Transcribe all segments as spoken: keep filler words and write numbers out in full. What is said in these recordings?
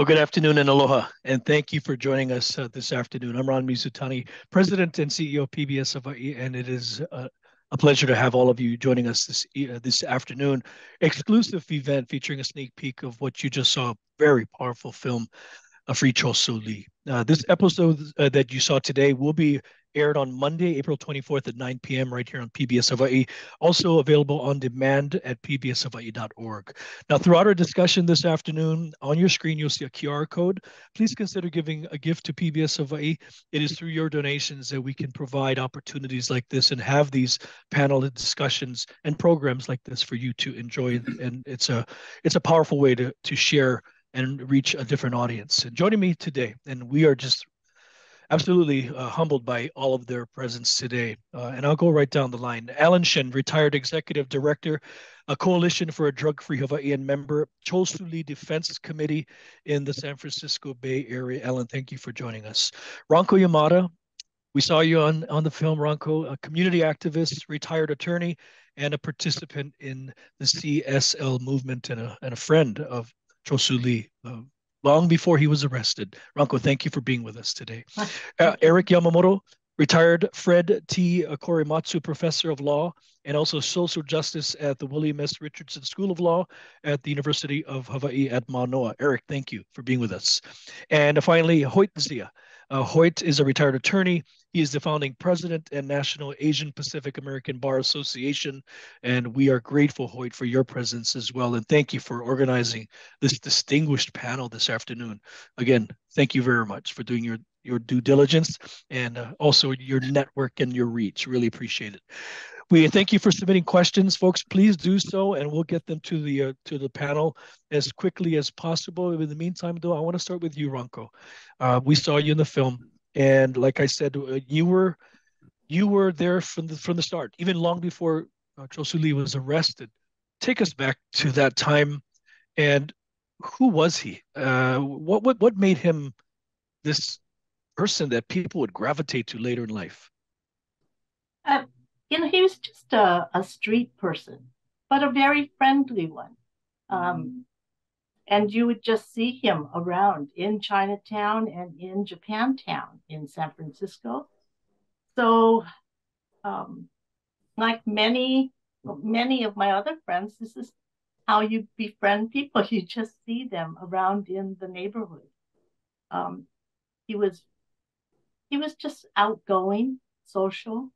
Well, good afternoon and aloha, and thank you for joining us uh, this afternoon. I'm Ron Mizutani, President and C E O of P B S Hawaii, and it is uh, a pleasure to have all of you joining us this uh, this afternoon. Exclusive event featuring a sneak peek of what you just saw, a very powerful film, uh, Free Chol Soo Lee. Uh, this episode uh, that you saw today will be aired on Monday, April twenty-fourth at nine p m right here on P B S Hawaii, also available on demand at p b s hawaii dot org. Now, throughout our discussion this afternoon, on your screen, you'll see a Q R code. Please consider giving a gift to P B S Hawaii. It is through your donations that we can provide opportunities like this and have these panel discussions and programs like this for you to enjoy. And it's a, it's a powerful way to, to share and reach a different audience. And joining me today, and we are just absolutely uh, humbled by all of their presence today. Uh, and I'll go right down the line. Alan Shinn, retired executive director, a Coalition for a Drug-Free Hawaii and member, Chol Soo Lee Defense Committee in the San Francisco Bay Area. Alan, thank you for joining us. Ranko Yamada, we saw you on, on the film, Ranko, a community activist, retired attorney, and a participant in the C S L movement and a, and a friend of Chol Soo Lee. Uh, long before he was arrested. Ranko, thank you for being with us today. Uh, Eric Yamamoto, retired Fred T. Korematsu Professor of Law and also Social Justice at the William S. Richardson School of Law at the University of Hawaii at Mānoa. Eric, thank you for being with us. And finally, Hoyt Zia. Uh, Hoyt is a retired attorney. He is the founding president and National Asian Pacific American Bar Association. And we are grateful, Hoyt, for your presence as well. And thank you for organizing this distinguished panel this afternoon. Again, thank you very much for doing your, your due diligence and uh, also your network and your reach. Really appreciate it. We thank you for submitting questions, folks. Please do so, and we'll get them to the uh, to the panel as quickly as possible. In the meantime, though, I want to start with you, Ranko. Uh, we saw you in the film, and like I said, uh, you were you were there from the from the start, even long before uh, Chol Soo Lee was arrested. Take us back to that time, and who was he? Uh, what what what made him this person that people would gravitate to later in life? Uh You know, he was just a, a street person, but a very friendly one. Um, and you would just see him around in Chinatown and in Japantown in San Francisco. So um, like many, many of my other friends, this is how you befriend people. You just see them around in the neighborhood. Um, he was, he was just outgoing, social.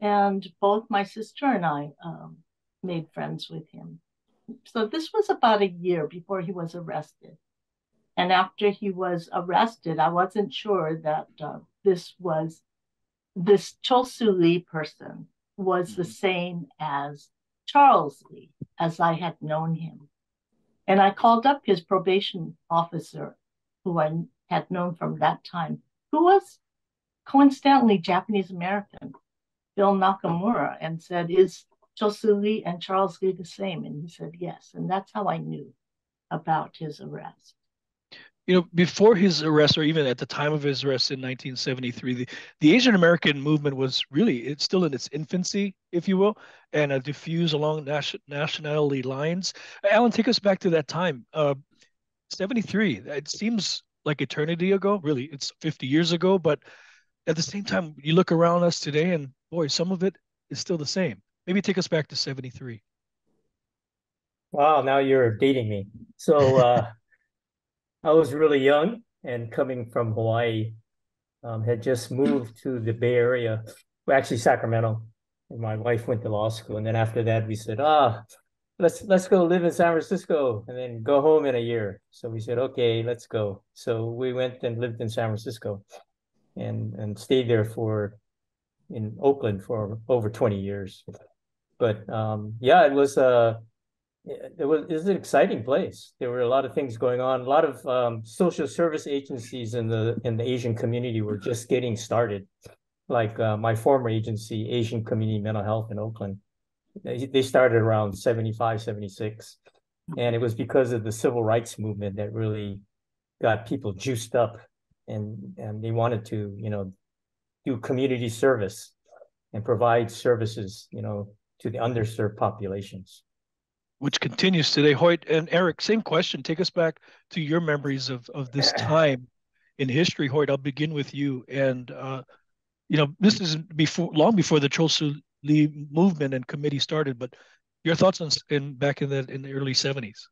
And both my sister and I um, made friends with him. So this was about a year before he was arrested. And after he was arrested, I wasn't sure that uh, this was, this Chol Soo Lee person was mm-hmm. the same as Charles Lee, as I had known him. And I called up his probation officer, who I had known from that time, who was coincidentally Japanese American, Bill Nakamura, and said, is Chol Soo Lee and Charles Lee the same? And he said, yes. And that's how I knew about his arrest. You know, before his arrest, or even at the time of his arrest in nineteen seventy-three, the, the Asian American movement was really, it's still in its infancy, if you will, and uh, diffused along nation, nationality lines. Alan, take us back to that time. Uh, seventy-three, it seems like eternity ago. Really, it's fifty years ago, but at the same time, you look around us today and boy, some of it is still the same. Maybe take us back to seventy-three. Wow, now you're dating me. So uh, I was really young and coming from Hawaii, um, had just moved to the Bay Area, well, actually Sacramento. And my wife went to law school. And then after that, we said, ah, let's, let's go live in San Francisco and then go home in a year. So we said, okay, let's go. So we went and lived in San Francisco and, and stayed there for in Oakland for over twenty years. But um, yeah, it was, uh, it, was, it was an exciting place. There were a lot of things going on. A lot of um, social service agencies in the in the Asian community were just getting started. Like uh, my former agency, Asian Community Mental Health in Oakland, they, they started around seventy-five, seventy-six. And it was because of the civil rights movement that really got people juiced up and, and they wanted to, you know, do community service and provide services, you know, to the underserved populations. which continues today. Hoyt and Eric, same question. Take us back to your memories of, of this time in history. Hoyt, I'll begin with you. And, uh, you know, this is before, long before the Chol Soo Lee movement and committee started, but your thoughts on in, back in the, in the early seventies?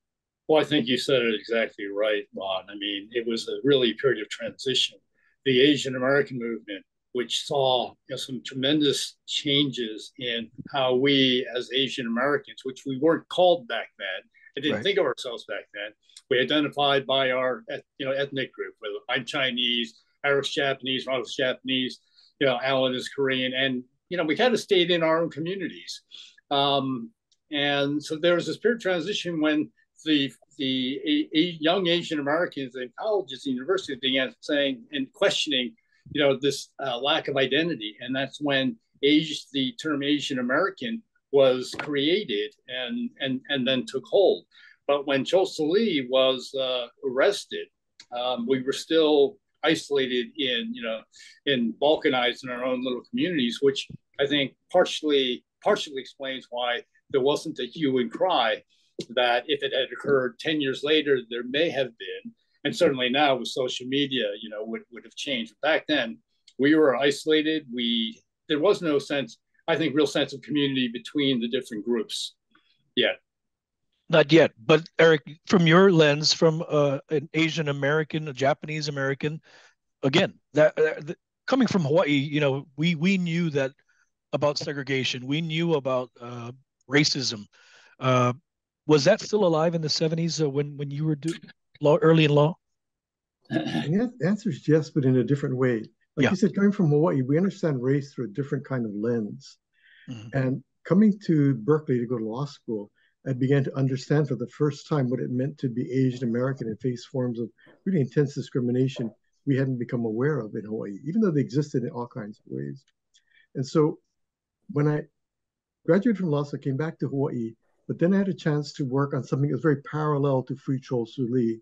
Well, I think you said it exactly right, Ron. I mean, it was a really period of transition. The Asian American movement, which saw you know, some tremendous changes in how we as Asian Americans, which we weren't called back then, I didn't right. think of ourselves back then. We identified by our you know, ethnic group, whether I'm Chinese, Irish Japanese, Ronald's Japanese, you know, Alan is Korean, and you know, we kind of stayed in our own communities. Um, and so there was this period of transition when the the a, a young Asian Americans in colleges and universities began saying and questioning, you know, this uh, lack of identity. And that's when age, the term Asian American was created and, and, and then took hold. But when Chol Soo Lee was uh, arrested, um, we were still isolated in, you know, in balkanized in our own little communities, which I think partially, partially explains why there wasn't a hue and cry that if it had occurred ten years later, there may have been. And certainly now with social media, you know, would, would have changed. Back then, we were isolated. We there was no sense, I think, real sense of community between the different groups yet. Not yet. But Eric, from your lens, from uh, an Asian American, a Japanese American, again, that, that coming from Hawaii, you know, we we knew that about segregation. We knew about uh, racism. Uh, was that still alive in the seventies uh, when when you were doing? Law, early in law? The answer is yes, but in a different way. Like yeah. you said, coming from Hawaii, we understand race through a different kind of lens. Mm-hmm. And coming to Berkeley to go to law school, I began to understand for the first time what it meant to be Asian American and face forms of really intense discrimination we hadn't become aware of in Hawaii, even though they existed in all kinds of ways. And so when I graduated from law school, I came back to Hawaii, but then I had a chance to work on something that was very parallel to Free Chol Soo Lee,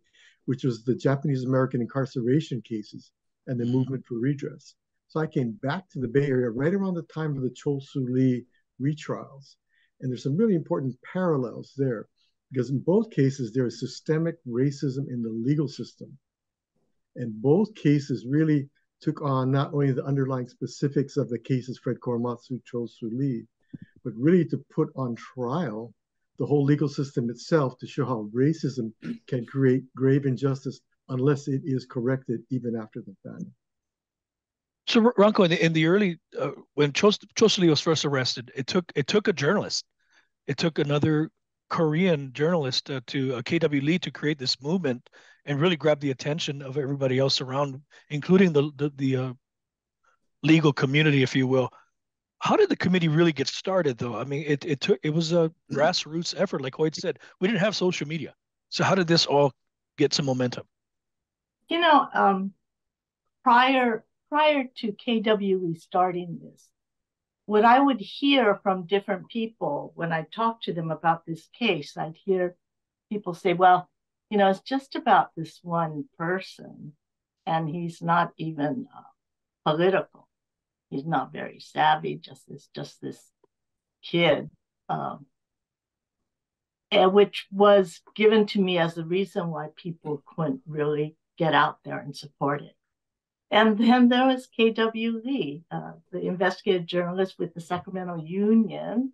which was the Japanese-American incarceration cases and the movement for redress. So I came back to the Bay Area right around the time of the Chol Soo Lee retrials. And there's some really important parallels there, because in both cases, there is systemic racism in the legal system. And both cases really took on not only the underlying specifics of the cases Fred Korematsu, Chol Soo Lee, but really to put on trial the whole legal system itself to show how racism can create grave injustice unless it is corrected even after the fact. So, Ranko, in the, in the early uh, when Chol Soo Lee was first arrested, it took it took a journalist, it took another Korean journalist uh, to uh, K W Lee to create this movement and really grab the attention of everybody else around, including the the, the uh, legal community, if you will. How did the committee really get started, though? I mean, it it took it was a grassroots effort, like Hoyt said. We didn't have social media, so how did this all get some momentum? You know, um, prior prior to K W Lee starting this, what I would hear from different people when I talked to them about this case, I'd hear people say, "Well, you know, it's just about this one person, and he's not even uh, political." He's not very savvy, just this, just this kid, um, and which was given to me as the reason why people couldn't really get out there and support it. And then there was K W Lee, uh, the investigative journalist with the Sacramento Union.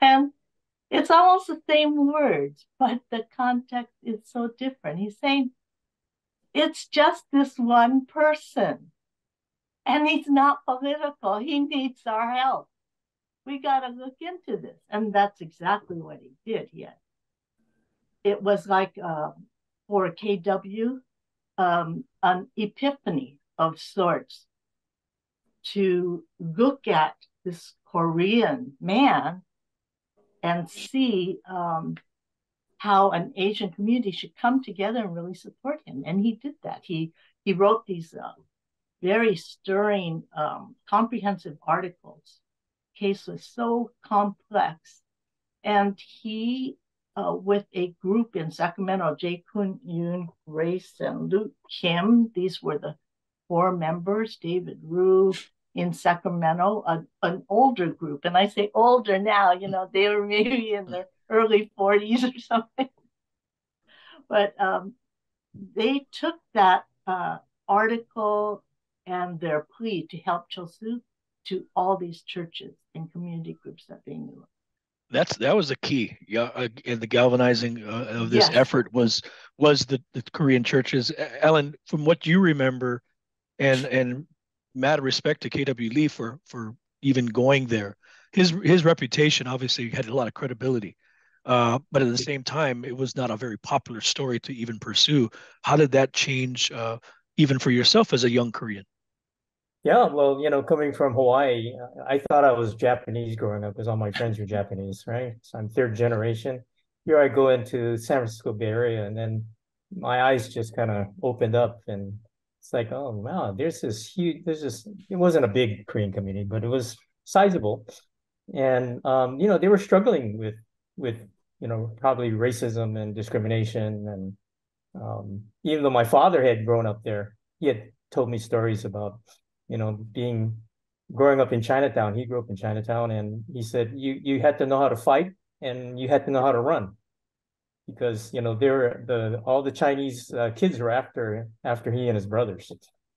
And it's almost the same words, but the context is so different. He's saying, it's just this one person. And he's not political. He needs our help. We got to look into this. And that's exactly what he did. He had, it was like uh, for K W, um, an epiphany of sorts to look at this Korean man and see um, how an Asian community should come together and really support him. And he did that. He, he wrote these uh, very stirring, um, comprehensive articles. The case was so complex. And he, uh, with a group in Sacramento, Jae Koon Yoon, Grace, and Luke Kim, these were the four members, David Rue in Sacramento, a, an older group. And I say older now, you know, they were maybe in their early forties or something. But um, they took that uh, article and their plea to help Chol Soo to all these churches and community groups that they knew of. That's that was the key, yeah. Uh, and the galvanizing uh, of this yes. effort was was the, the Korean churches. Alan, from what you remember, and and mad respect to K W. Lee for for even going there. His his reputation obviously had a lot of credibility, uh, but at the same time, it was not a very popular story to even pursue. How did that change, uh, even for yourself as a young Korean? Yeah, well, you know, coming from Hawaii, I thought I was Japanese growing up because all my friends were Japanese, right? So I'm third generation. Here I go into San Francisco Bay Area, and then my eyes just kind of opened up, and it's like, oh wow, there's this huge, there's this. It wasn't a big Korean community, but it was sizable, and um, you know, they were struggling with with you know probably racism and discrimination, and um, even though my father had grown up there, he had told me stories about. You know, being growing up in Chinatown, he grew up in Chinatown, and he said you you had to know how to fight and you had to know how to run, because you know they were the all the Chinese uh, kids were after after he and his brothers.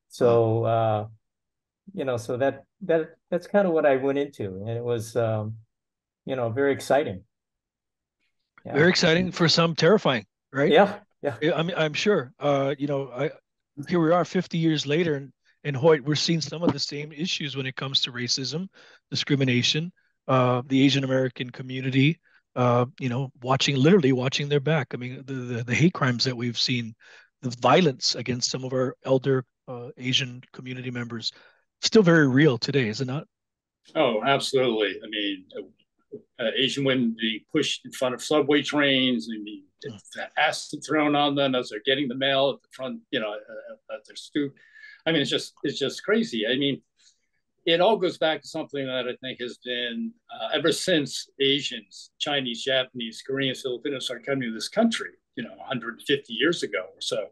So uh, you know, so that that that's kind of what I went into, and it was um, you know very exciting. Yeah. Very exciting, for some terrifying, right? Yeah, yeah. I'm I'm sure. Uh, you know, I here we are, fifty years later, and. And Hoyt, we're seeing some of the same issues when it comes to racism, discrimination, uh, the Asian American community, uh, you know, watching, literally watching their back. I mean, the, the, the hate crimes that we've seen, the violence against some of our elder uh, Asian community members, still very real today, is it not? Oh, absolutely. I mean, uh, Asian women being pushed in front of subway trains, I mean, oh. the acid thrown on them as they're getting the mail at the front, you know, uh, at their stoop. I mean, it's just it's just crazy. I mean, it all goes back to something that I think has been uh, ever since Asians, Chinese, Japanese, Koreans, Filipinos started coming to this country, you know, one hundred fifty years ago or so.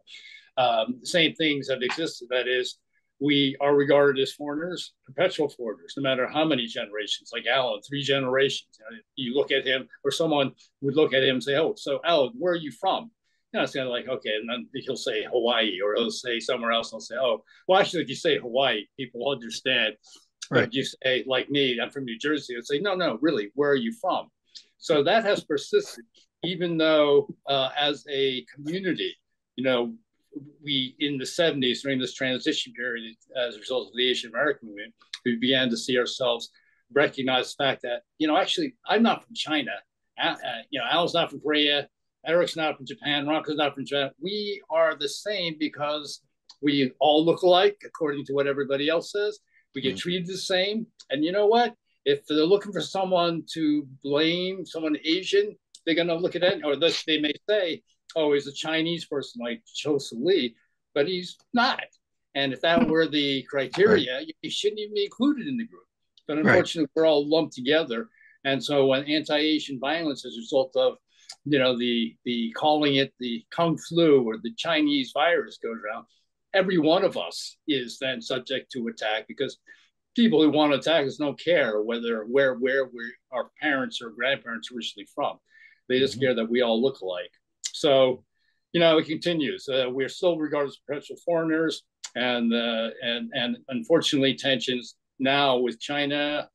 Um, the same things have existed. That is, we are regarded as foreigners, perpetual foreigners, no matter how many generations. Like Alan, three generations. You know, you look at him, or someone would look at him and say, "Oh, so Alan, where are you from?" You know, it's kind of like, okay, and then he'll say Hawaii, or he'll say somewhere else, and I'll say, oh, well, actually, if you say Hawaii, people understand. Right. If you say, like me, I'm from New Jersey, they'll say, no, no, really, where are you from? So that has persisted, even though uh, as a community, you know, we, in the seventies, during this transition period, as a result of the Asian American movement, we began to see ourselves recognize the fact that, you know, actually, I'm not from China. I, uh, you know, Alan's not from Korea. Eric's not from Japan, Ronko's not from Japan. We are the same because we all look alike, according to what everybody else says. We get mm-hmm. treated the same. And you know what? If they're looking for someone to blame, someone Asian, they're going to look at it, or this, they may say, oh, he's a Chinese person like Chol Soo Lee, but he's not. And if that were the criteria, right. you shouldn't even be included in the group. But unfortunately, right. we're all lumped together. And so when anti-Asian violence is a result of you know, the the calling it the Kung Flu or the Chinese virus goes around, every one of us is then subject to attack, because people who want to attack us don't care whether where where we our parents or grandparents are originally from. They just mm-hmm. care that we all look alike. So, you know, it continues. Uh, we're still regarded as potential foreigners, and uh, and and unfortunately, tensions now with China,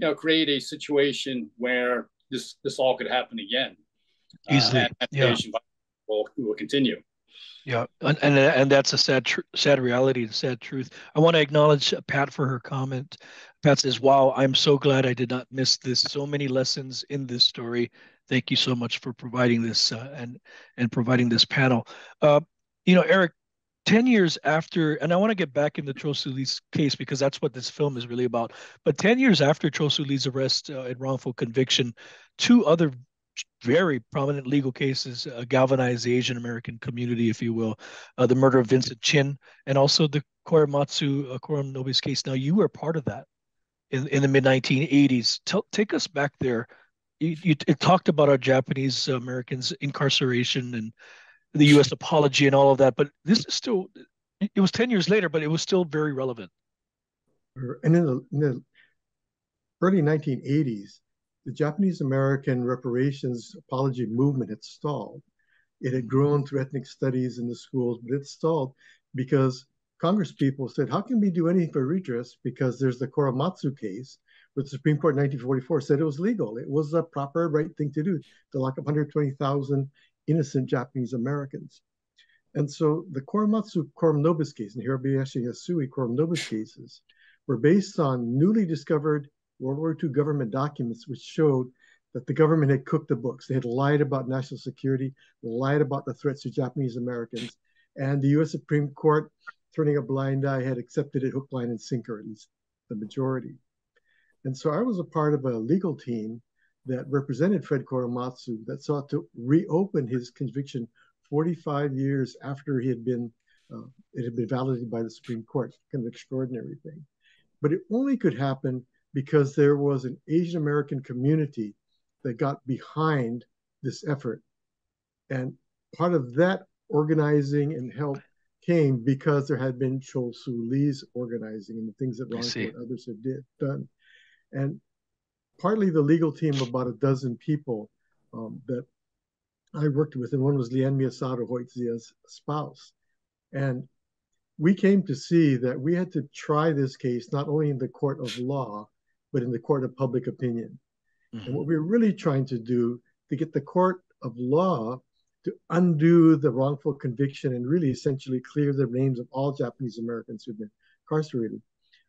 you know, create a situation where this this all could happen again. Easily, uh, yeah. Will, will continue. Yeah, and and, and that's a sad, tr- sad reality, the sad truth. I want to acknowledge Pat for her comment. Pat says, "Wow, I'm so glad I did not miss this. So many lessons in this story. Thank you so much for providing this uh, and and providing this panel." Uh, you know, Eric, ten years after, and I want to get back into Chol Soo Lee's case because that's what this film is really about. But ten years after Chol Soo Lee's arrest uh, and wrongful conviction, two other very prominent legal cases uh, galvanized the Asian American community, if you will, uh, the murder of Vincent Chin and also the Korematsu uh, Coram Nobis case. Now, you were part of that in, in the mid nineteen eighties. Tell, take us back there. You, you it talked about our Japanese Americans' incarceration and the U S apology and all of that, but this is still, it was ten years later, but it was still very relevant. And in the, in the early nineteen eighties, the Japanese American reparations apology movement had stalled. It had grown through ethnic studies in the schools, but it stalled because Congress people said, how can we do anything for redress? Because there's the Korematsu case, which the Supreme Court in nineteen forty-four said it was legal. It was the proper right thing to do, to lock up one hundred twenty thousand innocent Japanese Americans. And so the Korematsu Coram Nobis case and Hirabayashi Yasui Coram Nobis cases were based on newly discovered World War Two government documents, which showed that the government had cooked the books. They had lied about national security, lied about the threats to Japanese Americans, and the U S Supreme Court, turning a blind eye, had accepted it hook, line, and sinker, at least the majority. And so I was a part of a legal team that represented Fred Korematsu that sought to reopen his conviction forty-five years after he had been, uh, it had been validated by the Supreme Court, kind of extraordinary thing. But it only could happen because there was an Asian American community that got behind this effort. And part of that organizing and help came because there had been Chol Soo Lee's organizing and the things that Ranko and others had did, done. And partly the legal team of about a dozen people um, that I worked with, and one was Lian Miasado, Hoyt Zia's spouse. And we came to see that we had to try this case not only in the court of law, but in the court of public opinion. Mm-hmm. And what we were really trying to do to get the court of law to undo the wrongful conviction and really essentially clear the names of all Japanese Americans who've been incarcerated.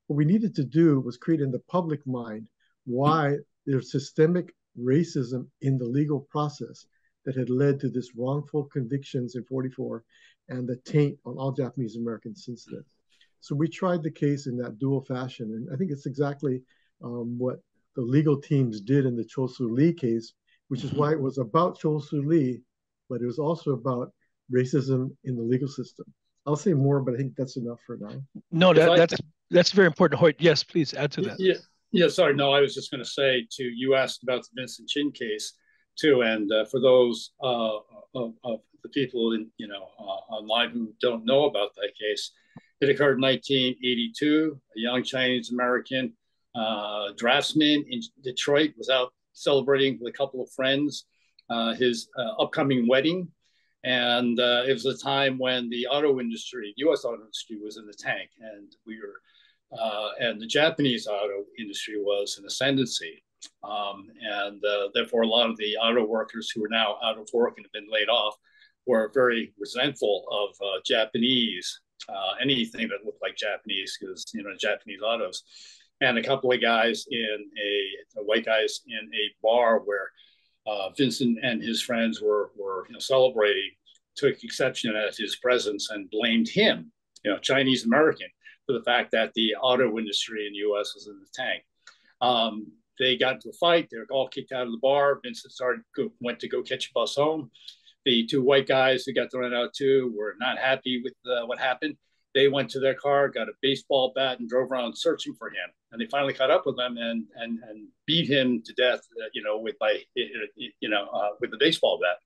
What we needed to do was create in the public mind why there's systemic racism in the legal process that had led to this wrongful convictions in forty-four and the taint on all Japanese Americans since then. So we tried the case in that dual fashion. And I think it's exactly um, what the legal teams did in the Chol Soo Lee case, which is why it was about Chol Soo Lee, but it was also about racism in the legal system. I'll say more, but I think that's enough for now. No, that, that's that's very important, Hoyt. Yes, please add to that. Yeah, yeah. Sorry, no, I was just going to say to you asked about the Vincent Chin case too, and uh, for those uh, of, of the people in you know uh, online who don't know about that case, it occurred in nineteen eighty-two. A young Chinese American uh, draftsman in Detroit was out celebrating with a couple of friends Uh, his uh, upcoming wedding, and uh, it was a time when the auto industry, U S auto industry, was in the tank, and we were, uh, and the Japanese auto industry was in ascendancy, um, and uh, therefore a lot of the auto workers who were now out of work and have been laid off were very resentful of uh, Japanese, uh, anything that looked like Japanese, because you know Japanese autos, and a couple of guys in a, a white guys in a bar where Uh, Vincent and his friends were, were you know, celebrating, took exception at his presence and blamed him, you know, Chinese American, for the fact that the auto industry in the U S was in the tank. Um, they got into a fight. They were all kicked out of the bar. Vincent started, went to go catch a bus home. The two white guys who got thrown out too were not happy with uh, what happened. They went to their car, got a baseball bat, and drove around searching for him. And they finally caught up with him and and and beat him to death, you know, with by you know uh, with the baseball bat.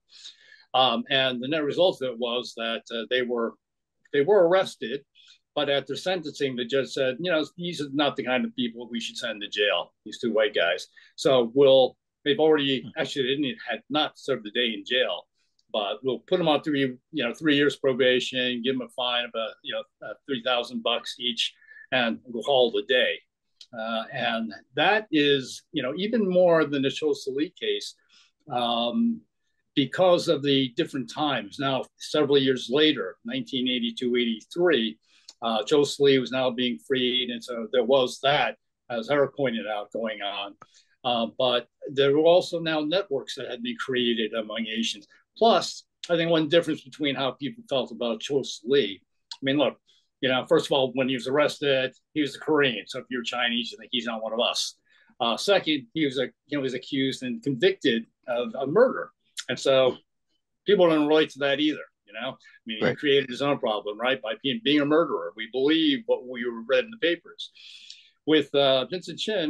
Um, and the net result of it was that uh, they were they were arrested, but at their sentencing, the judge said, you know, these are not the kind of people we should send to jail. These two white guys. So we'll they've already actually they didn't had not served the day in jail. But we'll put them on three, you know, three years probation, give them a fine of a, you know, three thousand bucks each, and we'll call it a day. Uh, and that is, you know, even more than the Chol Soo Lee case, um, because of the different times. Now, several years later, nineteen eighty-two, eighty-three, uh, Chol Soo Lee was now being freed, and so there was that, as Eric pointed out, going on. Uh, but there were also now networks that had been created among Asians. Plus, I think one difference between how people felt about Chol Soo Lee, I mean, look, you know, first of all, when he was arrested, he was a Korean. So if you're Chinese, you think he's not one of us. Uh, second, he was a, you know, he was accused and convicted of a murder. And so people don't relate to that either, you know. I mean, right. He created his own problem, right, by being, being a murderer. We believe what we read in the papers. With uh, Vincent Chin,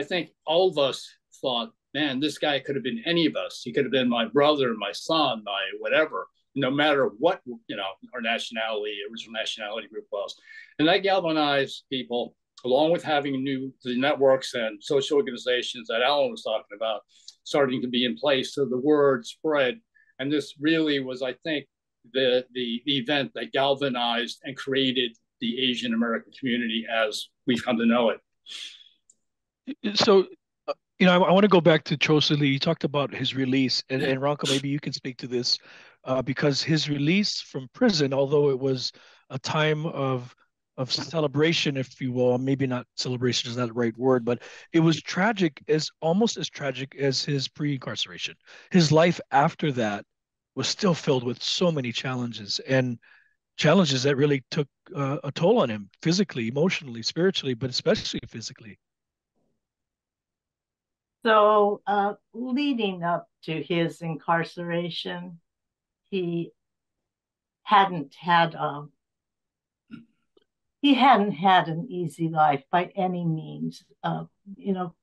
I think all of us thought, man, this guy could have been any of us. He could have been my brother, my son, my whatever, no matter what, you know, our nationality, original nationality group was. And that galvanized people along with having new the networks and social organizations that Alan was talking about starting to be in place, so the word spread. And this really was, I think, the the, the event that galvanized and created the Asian American community as we've come to know it. So, you know, I, I want to go back to Chol Soo Lee. You talked about his release, and, and Ranko, maybe you can speak to this, uh, because his release from prison, although it was a time of of celebration, if you will, maybe not celebration is not the right word, but it was tragic, as almost as tragic as his pre-incarceration. His life after that was still filled with so many challenges, and challenges that really took uh, a toll on him physically, emotionally, spiritually, but especially physically. So uh, leading up to his incarceration, he hadn't had a He hadn't had an easy life by any means. Uh, you know,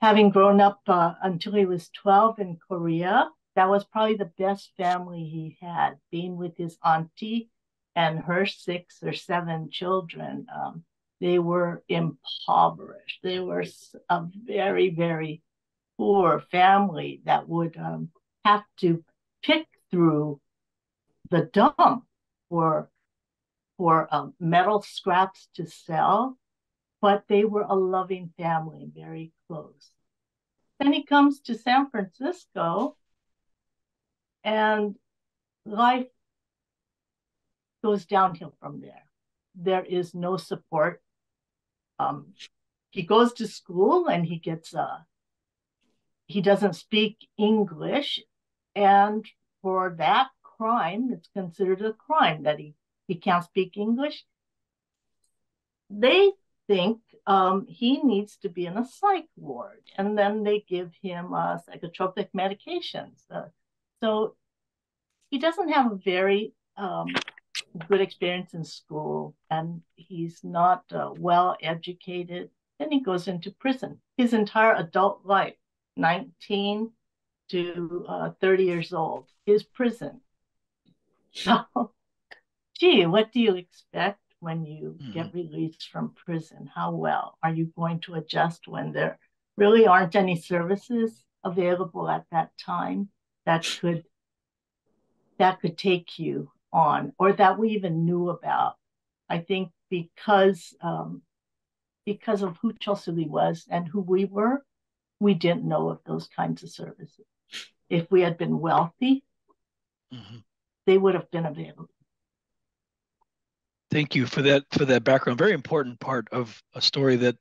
having grown up uh, until he was twelve in Korea, that was probably the best family he had, being with his auntie and her six or seven children. Um, they were impoverished. They were a very, very poor family that would um, have to pick through the dump for for um, metal scraps to sell, but they were a loving family, very close. Then he comes to San Francisco and life goes downhill from there. There is no support. Um, he goes to school and he gets a, he doesn't speak English. And for that crime, it's considered a crime that he He can't speak English. They think um, he needs to be in a psych ward, and then they give him uh, psychotropic medications. Uh, so he doesn't have a very um, good experience in school, and he's not uh, well educated. Then he goes into prison. His entire adult life, nineteen to uh, thirty years old, is prison. So. Gee, what do you expect when you mm. get released from prison? How well are you going to adjust when there really aren't any services available at that time that could that could take you on, or that we even knew about? I think because um, because of who Chol Soo Lee was and who we were, we didn't know of those kinds of services. If we had been wealthy, mm-hmm. they would have been available. Thank you for that for that background. Very important part of a story that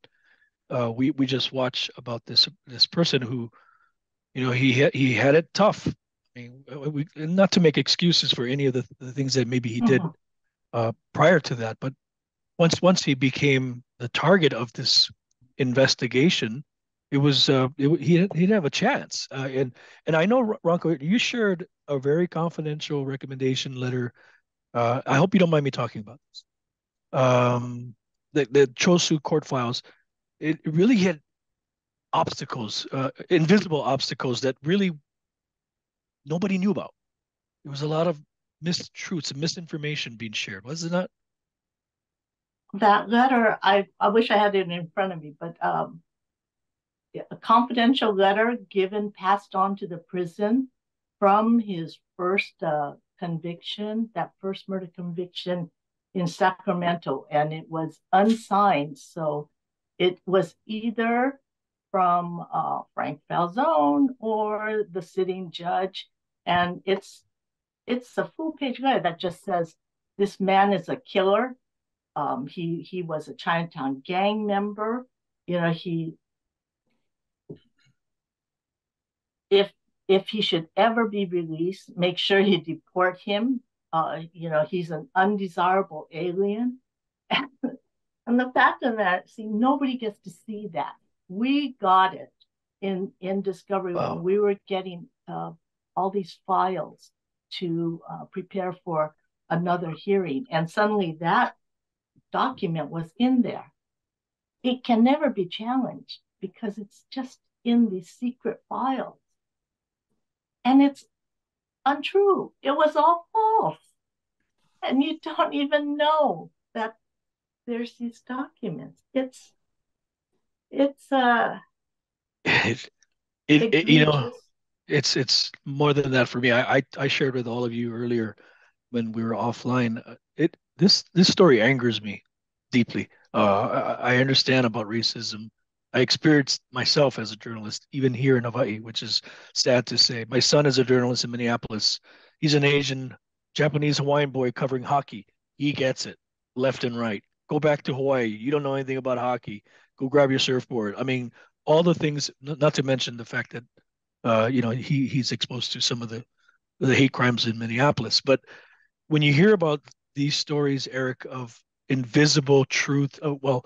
uh, we we just watched about this this person who, you know, he had, he had it tough. I mean, we, not to make excuses for any of the, the things that maybe he mm-hmm. did uh, prior to that, but once once he became the target of this investigation, it was uh, it, he he didn't have a chance. Uh, and and I know, Ranko, you shared a very confidential recommendation letter. Uh, I hope you don't mind me talking about this. Um, the, the Chol Soo court files, it really had obstacles, uh, invisible obstacles that really nobody knew about. There was a lot of mistruths and misinformation being shared, was it not? That letter, I, I wish I had it in front of me, but um, a confidential letter given, passed on to the prison from his first uh, conviction, that first murder conviction in Sacramento, and it was unsigned. So it was either from uh, Frank Falzone or the sitting judge. And it's it's a full page letter that just says, this man is a killer. Um, he, he was a Chinatown gang member. You know, he, if If he should ever be released, make sure you deport him. Uh, you know, he's an undesirable alien. And the fact of that, see, nobody gets to see that. We got it in, in Discovery wow. when we were getting uh, all these files to uh, prepare for another hearing. And suddenly that document was in there. It can never be challenged because it's just in the secret files. And it's untrue. It was all false. And you don't even know that there's these documents. It's, it's, uh, it, it, it you know, it's, it's more than that for me. I, I, I shared with all of you earlier when we were offline, it, this, this story angers me deeply. Uh, I, I understand about racism. I experienced myself as a journalist, even here in Hawaii, which is sad to say. My son is a journalist in Minneapolis. He's an Asian, Japanese Hawaiian boy covering hockey. He gets it left and right. Go back to Hawaii. You don't know anything about hockey. Go grab your surfboard. I mean, all the things, not to mention the fact that, uh, you know, he he's exposed to some of the, the hate crimes in Minneapolis. But when you hear about these stories, Eric, of invisible truth, uh, well,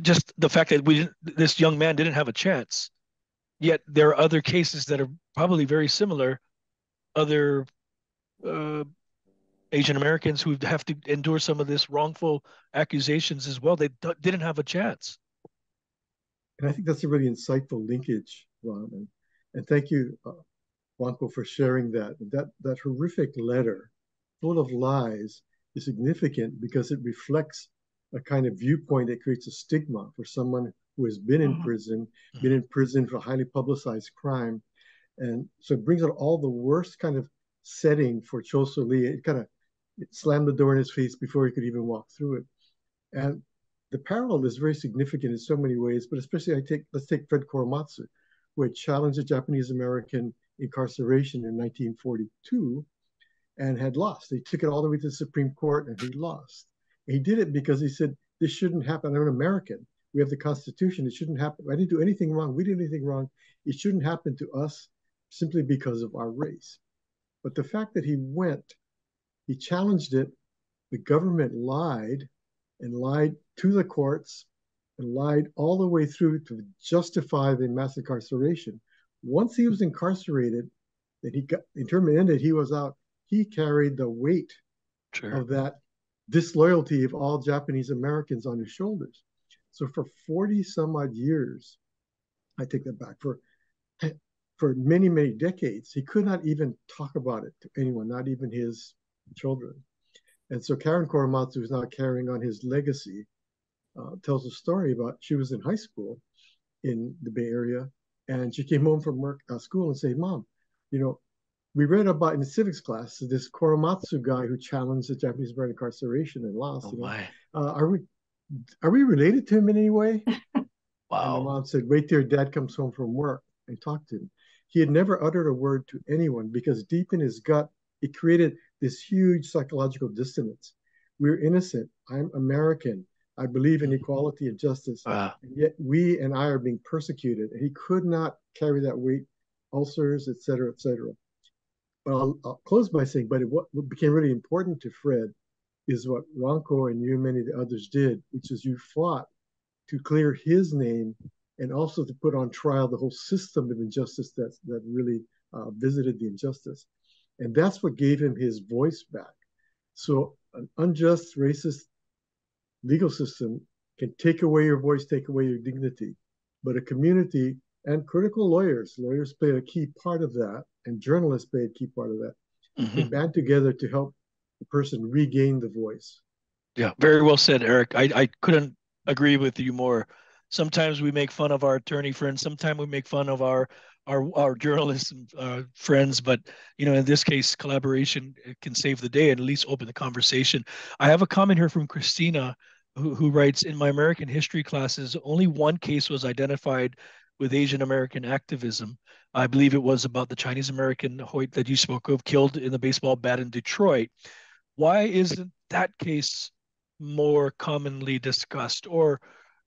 just the fact that we this young man didn't have a chance, yet there are other cases that are probably very similar, other uh, Asian Americans who have to endure some of this wrongful accusations as well. They d didn't have a chance. And I think that's a really insightful linkage, Ron. And, and thank you, uh, Ranko, for sharing that. That that horrific letter full of lies is significant because it reflects a kind of viewpoint that creates a stigma for someone who has been in prison, been in prison for highly publicized crime. And so it brings out all the worst kind of setting for Chol Soo Lee. It kind of it slammed the door in his face before he could even walk through it. And the parallel is very significant in so many ways, but especially I take, let's take Fred Korematsu, who had challenged the Japanese-American incarceration in nineteen forty-two and had lost. They took it all the way to the Supreme Court and he lost. He did it because he said, this shouldn't happen. I'm an American. We have the Constitution. It shouldn't happen. I didn't do anything wrong. We did anything wrong. It shouldn't happen to us simply because of our race. But the fact that he went, he challenged it, the government lied and lied to the courts and lied all the way through to justify the mass incarceration. Once he was incarcerated, then he got, in term ended, he was out. He carried the weight sure. of that disloyalty of all Japanese Americans on his shoulders. So for forty some odd years, I take that back, for for many, many decades, he could not even talk about it to anyone, not even his children. And so Karen Korematsu, who's now carrying on his legacy, uh, tells a story about she was in high school in the Bay Area, and she came home from work, uh, school and said, Mom, you know, we read about in the civics class this Korematsu guy who challenged the Japanese American incarceration and lost. Oh, you know, my. Uh, are we are we related to him in any way? Wow. And the mom said, wait till your dad comes home from work and talk to him. He had never uttered a word to anyone because deep in his gut, it created this huge psychological dissonance. We're innocent. I'm American. I believe in equality and justice. Uh, and yet we and I are being persecuted. And he could not carry that weight, ulcers, et cetera, et cetera. Well, I'll, I'll close by saying, but it, what became really important to Fred is what Ranko and you and many of the others did, which is you fought to clear his name and also to put on trial the whole system of injustice that, that really uh, visited the injustice. And that's what gave him his voice back. So an unjust, racist legal system can take away your voice, take away your dignity. But a community and critical lawyers, lawyers played a key part of that, and journalists played a key part of that. Mm-hmm. They band together to help the person regain the voice. Yeah, very well said, Eric. I, I couldn't agree with you more. Sometimes we make fun of our attorney friends. Sometimes we make fun of our our, our journalists uh, friends. But, you know, in this case, collaboration can save the day and at least open the conversation. I have a comment here from Christina, who, who writes, in my American history classes, only one case was identified with Asian American activism. I believe it was about the Chinese American Hoyt that you spoke of, killed in the baseball bat in Detroit. Why isn't that case more commonly discussed? Or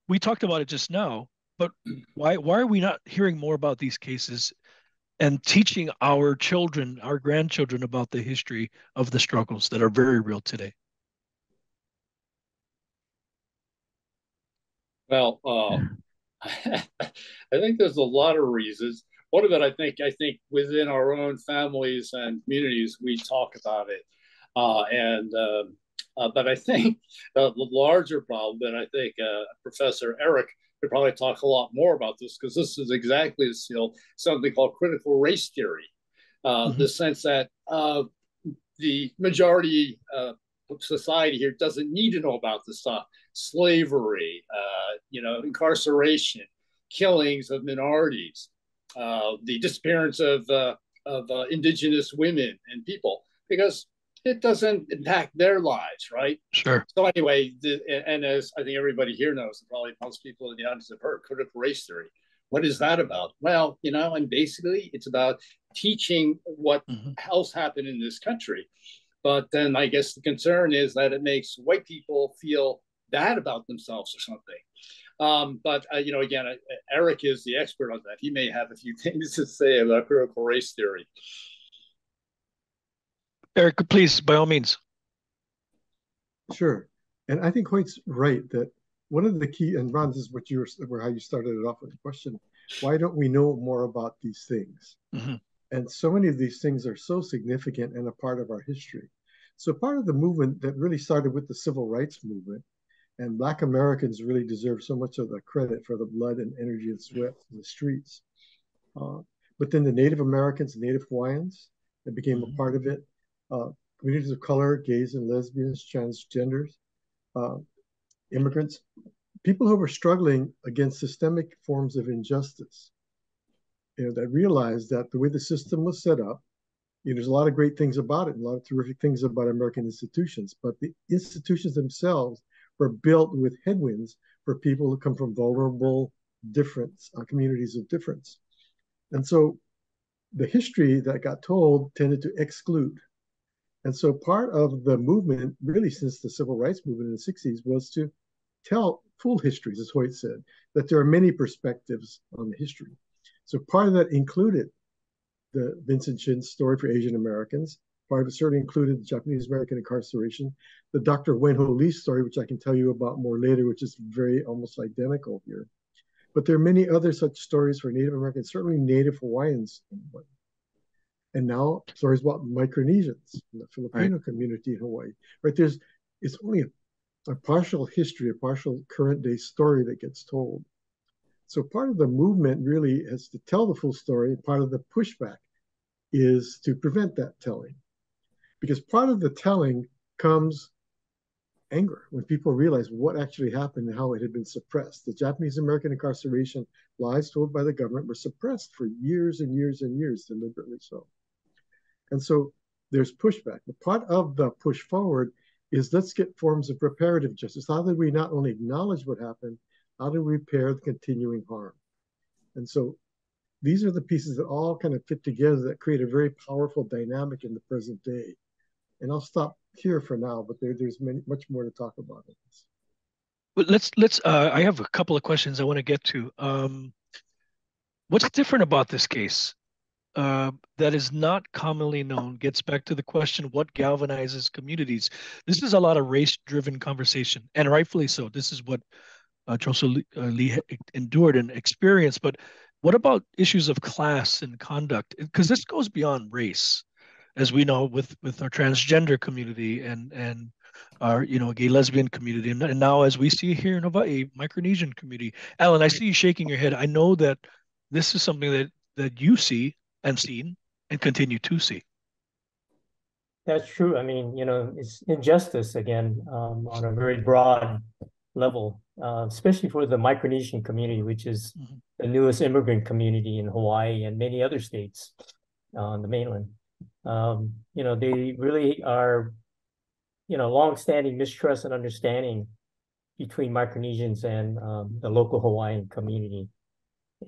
we talked about it just now, but why why are we not hearing more about these cases and teaching our children, our grandchildren, about the history of the struggles that are very real today? Well, uh... I think there's a lot of reasons. One of it, I think, I think within our own families and communities, we talk about it. Uh, and uh, uh, but I think uh, the larger problem, and I think uh, Professor Eric could probably talk a lot more about this, because this is exactly still something called critical race theory, uh, mm-hmm. the sense that uh, the majority uh, society here doesn't need to know about this stuff. Slavery, uh, you know, incarceration, killings of minorities, uh, the disappearance of uh, of uh, indigenous women and people, because it doesn't impact their lives, right? Sure. So anyway, the, and as I think everybody here knows, and probably most people in the audience have heard, critical race theory. What is that about? Well, you know, and basically it's about teaching what mm-hmm. else happened in this country. But then I guess the concern is that it makes white people feel bad about themselves or something. Um, but, uh, you know, again, uh, Eric is the expert on that. He may have a few things to say about critical race theory. Eric, please, by all means. Sure. And I think Hoyt's right that one of the key, and Ron, this is what you were, how you started it off with the question, why don't we know more about these things? Mm-hmm. And so many of these things are so significant and a part of our history. So part of the movement that really started with the civil rights movement, and Black Americans really deserve so much of the credit for the blood and energy and sweat in the streets. Uh, but then the Native Americans, Native Hawaiians, that became mm-hmm. a part of it. Uh, communities of color, gays and lesbians, transgenders, uh, immigrants, people who were struggling against systemic forms of injustice. You know, that realized that the way the system was set up, you know, there's a lot of great things about it, a lot of terrific things about American institutions, but the institutions themselves were built with headwinds for people who come from vulnerable difference, uh, communities of difference. And so the history that got told tended to exclude. And so part of the movement, really since the civil rights movement in the sixties, was to tell full histories, as Hoyt said, that there are many perspectives on the history. So part of that included the Vincent Chin story for Asian Americans. Part of it certainly included the Japanese American incarceration, the Doctor Wen Ho Lee story, which I can tell you about more later, which is very almost identical here. But there are many other such stories for Native Americans, certainly Native Hawaiians. And now stories about Micronesians in the Filipino right. community in Hawaii. Right? There's, it's only a, a partial history, a partial current day story that gets told. So part of the movement really is to tell the full story. Part of the pushback is to prevent that telling. Because part of the telling comes anger, when people realize what actually happened and how it had been suppressed. The Japanese American incarceration, lies told by the government, were suppressed for years and years and years, deliberately so. And so there's pushback. But part of the push forward is, let's get forms of reparative justice. How do we not only acknowledge what happened, how to repair the continuing harm? And so these are the pieces that all kind of fit together that create a very powerful dynamic in the present day. And I'll stop here for now, but there, there's many, much more to talk about. Well, let's, let's uh, I have a couple of questions I want to get to. Um, what's different about this case uh, that is not commonly known gets back to the question, what galvanizes communities? This is a lot of race-driven conversation, and rightfully so. This is what Uh, Chol Soo Lee, uh, Lee endured and experienced, but what about issues of class and conduct? Because this goes beyond race, as we know, with with our transgender community and and our you know gay lesbian community, and, and now as we see here in Hawaii, Micronesian community. Alan, I see you shaking your head. I know that this is something that that you see and seen and continue to see. That's true. I mean, you know, it's injustice again um, on a very broad level. Uh, especially for the Micronesian community, which is mm-hmm. the newest immigrant community in Hawaii and many other states on the mainland. Um, you know, they really are, you know, longstanding mistrust and understanding between Micronesians and um, the local Hawaiian community.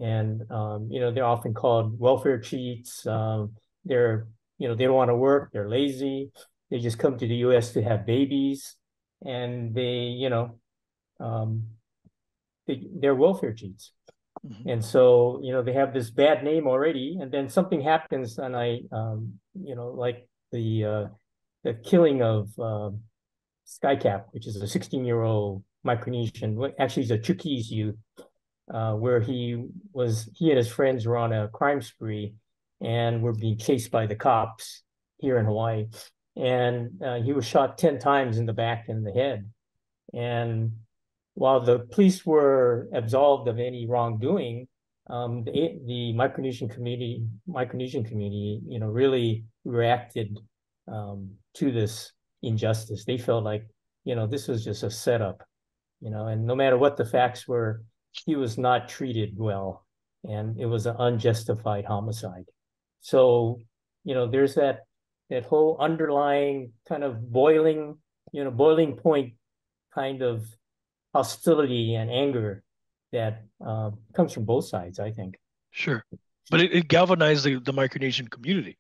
And, um, you know, they're often called welfare cheats. Um, they're, you know, they don't want to work. They're lazy. They just come to the U S to have babies. And they, you know, Um, they, they're welfare cheats. Mm-hmm. And so, you know, they have this bad name already, and then something happens, and I, um, you know, like the uh, the killing of uh, Skycap, which is a sixteen-year-old Micronesian, actually he's a Chukese youth, uh, where he was, he and his friends were on a crime spree and were being chased by the cops here in Hawaii. And uh, he was shot ten times in the back and the head. And while the police were absolved of any wrongdoing, um, the, the Micronesian community, Micronesian community, you know, really reacted um, to this injustice. They felt like, you know, this was just a setup, you know, and no matter what the facts were, he was not treated well, and it was an unjustified homicide. So, you know, there's that that whole underlying kind of boiling, you know, boiling point kind of hostility and anger that uh, comes from both sides, I think. Sure. But it, it galvanized the, the Micronesian community.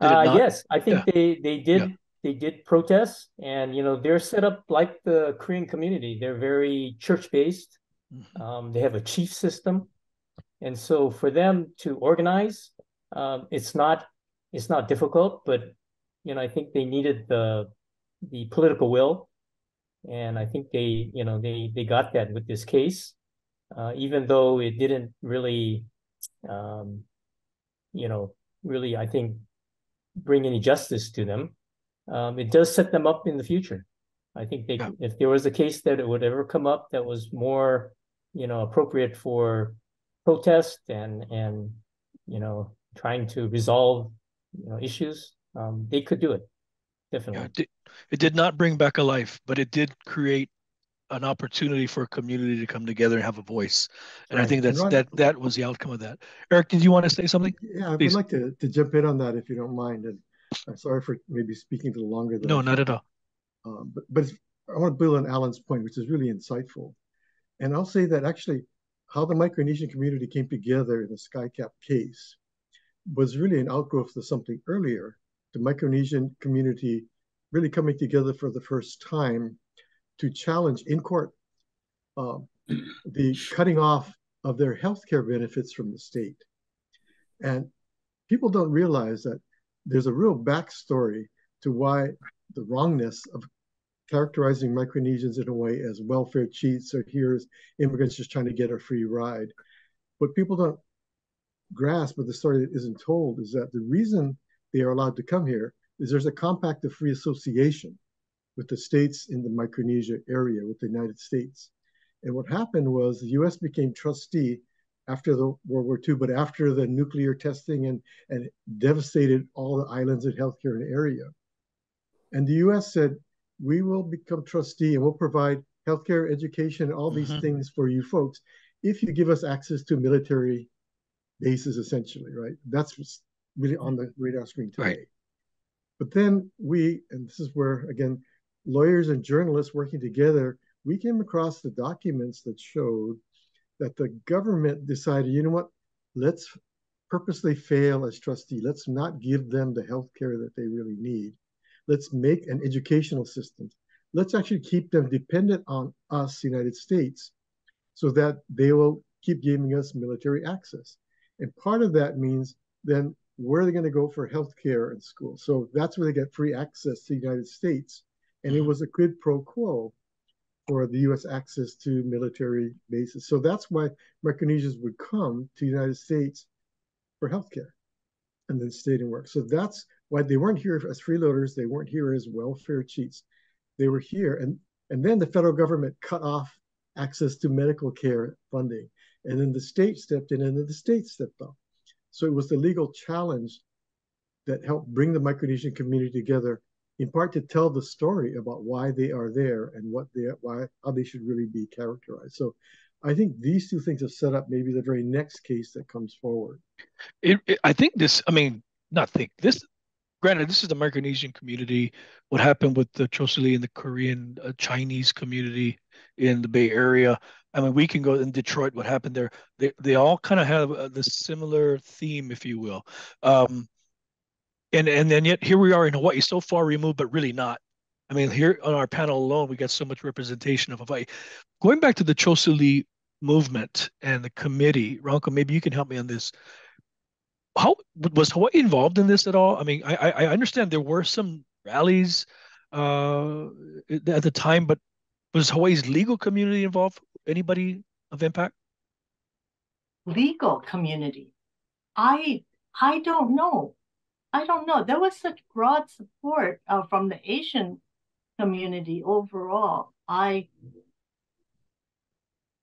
Uh, yes, I think yeah. they they did yeah. they did protest, and you know they're set up like the Korean community. They're very church based. Mm-hmm. Um, they have a chief system, and so for them to organize, um, it's not it's not difficult. But you know, I think they needed the the political will, and I think they you know they they got that with this case, uh, even though it didn't really, um, you know, really I think. bring any justice to them. Um, it does set them up in the future. I think they, yeah. if there was a case that it would ever come up that was more, you know, appropriate for protest and and you know trying to resolve you know issues, um, they could do it. Definitely, yeah, it, did, it did not bring back a life, but it did create an opportunity for a community to come together and have a voice. And right. I think that's, that that was the outcome of that. Eric, did you want to say something? Yeah, Please. I'd like to, to jump in on that if you don't mind. And I'm sorry for maybe speaking a little longer than No, not at all. Uh, but but it's, I want to build on Alan's point, which is really insightful. And I'll say that actually how the Micronesian community came together in the Skycap case was really an outgrowth of something earlier. The Micronesian community really coming together for the first time to challenge in court um, the cutting off of their healthcare benefits from the state. And people don't realize that there's a real backstory to why the wrongness of characterizing Micronesians in a way as welfare cheats or here's immigrants just trying to get a free ride. What people don't grasp, but the story that isn't told, is that the reason they are allowed to come here is there's a compact of free association with the states in the Micronesia area, with the United States. And what happened was the U S became trustee after the World War Two, but after the nuclear testing and, and devastated all the islands and healthcare in the area. And the U S said, we will become trustee and we'll provide healthcare, education, all these mm-hmm. things for you folks, if you give us access to military bases, essentially, right? That's what's really on the radar screen today. Right. But then we, and this is where, again, lawyers and journalists working together, we came across the documents that showed that the government decided, you know what, let's purposely fail as trustee. Let's not give them the health care that they really need. Let's make an educational system. Let's actually keep them dependent on us, United States, so that they will keep giving us military access. And part of that means then where are they going to go for health care and school? So that's where they get free access to the United States. And it was a quid pro quo for the U S access to military bases. So that's why Micronesians would come to the United States for healthcare and then stayed and work. So that's why they weren't here as freeloaders. They weren't here as welfare cheats. They were here. And, and then the federal government cut off access to medical care funding. And then the state stepped in and then the state stepped up. So it was the legal challenge that helped bring the Micronesian community together, in part to tell the story about why they are there and what they why how they should really be characterized. So I think these two things have set up maybe the very next case that comes forward. It, it, I think this, I mean, not think, this, granted, this is the Micronesian community, what happened with the Chol Soo Lee and the Korean uh, Chinese community in the Bay Area. I mean, we can go in Detroit, what happened there. They, they all kind of have uh, the similar theme, if you will. Um, And and then yet here we are in Hawaii, so far removed, but really not. I mean, here on our panel alone, we got so much representation of Hawaii. Going back to the Chol Soo Lee movement and the committee, Ranko, maybe you can help me on this. How was Hawaii involved in this at all? I mean, I I understand there were some rallies uh, at the time, but was Hawaii's legal community involved? Anybody of impact? Legal community, I I don't know. I don't know. There was such broad support uh, from the Asian community overall. I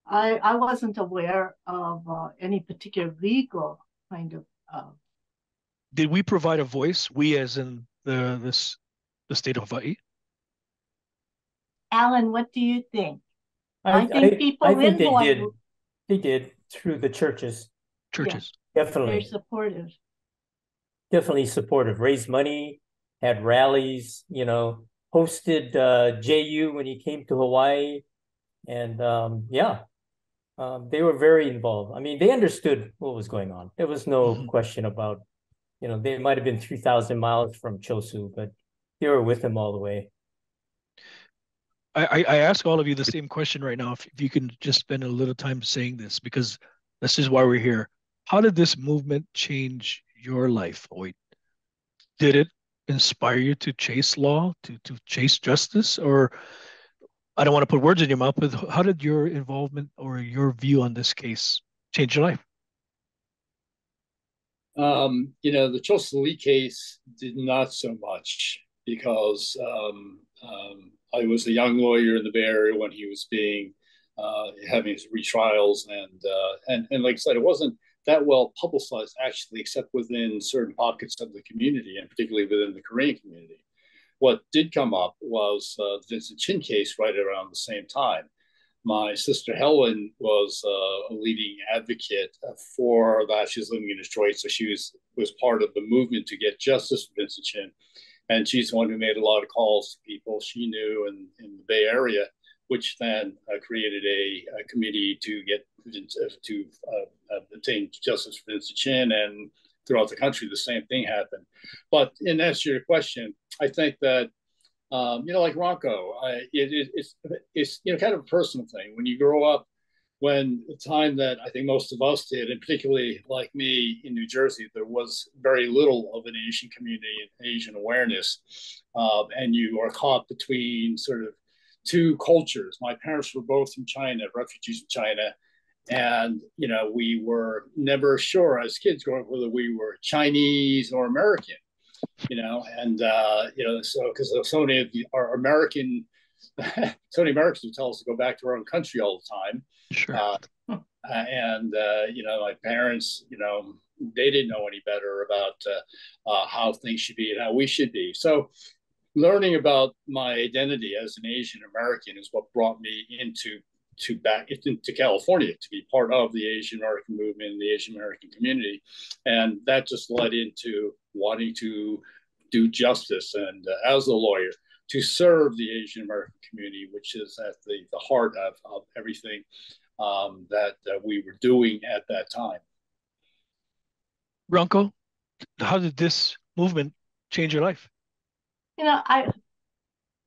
I, I wasn't aware of uh, any particular legal kind of. Uh, Did we provide a voice? We, as in the this the state of Hawaii. Alan, what do you think? I, I think I, people I think in they Hawaii. Did. They did through the churches. Churches. Yeah, definitely. They're supportive. Definitely supportive. Raised money, had rallies, you know, hosted uh, J U when he came to Hawaii. And um, yeah, um, they were very involved. I mean, they understood what was going on. There was no mm-hmm. question about, you know, they might have been three thousand miles from Chol Soo, but they were with him all the way. I, I ask all of you the same question right now, if, if you can just spend a little time saying this, because this is why we're here. How did this movement change your life, Hoyt? Did it inspire you to chase law, to, to chase justice? Or I don't want to put words in your mouth, but how did your involvement or your view on this case change your life? Um, you know, the Chol Soo Lee case did not so much because... Um, um, I was a young lawyer in the Bay Area when he was being uh, having his retrials, and uh, and and like I said, it wasn't that well publicized actually, except within certain pockets of the community, and particularly within the Korean community. What did come up was uh, the Vincent Chin case right around the same time. My sister Helen was uh, a leading advocate for that. She's living in Detroit, so she was was part of the movement to get justice for Vincent Chin. And she's the one who made a lot of calls to people she knew in, in the Bay Area, which then uh, created a, a committee to get to uh, obtain justice for Vincent Chin. And throughout the country, the same thing happened. But in answer to your question, I think that um, you know, like Ranko, I, it, it, it's it's you know kind of a personal thing when you grow up. When the time that I think most of us did, and particularly like me in New Jersey, there was very little of an Asian community and Asian awareness. Um, and you are caught between sort of two cultures. My parents were both from China, refugees from China. And, you know, we were never sure as kids growing up whether we were Chinese or American, you know, and, uh, you know, so because so many of the, our American, so many Americans would tell us to go back to our own country all the time. Sure. Uh, and, uh, you know, my parents, you know, they didn't know any better about uh, uh, how things should be and how we should be. So learning about my identity as an Asian American is what brought me into to back into California to be part of the Asian American movement and the Asian American community. And that just led into wanting to do justice and uh, as a lawyer, to serve the Asian American community, which is at the, the heart of, of everything um, that uh, we were doing at that time. Ranko, how did this movement change your life? You know, I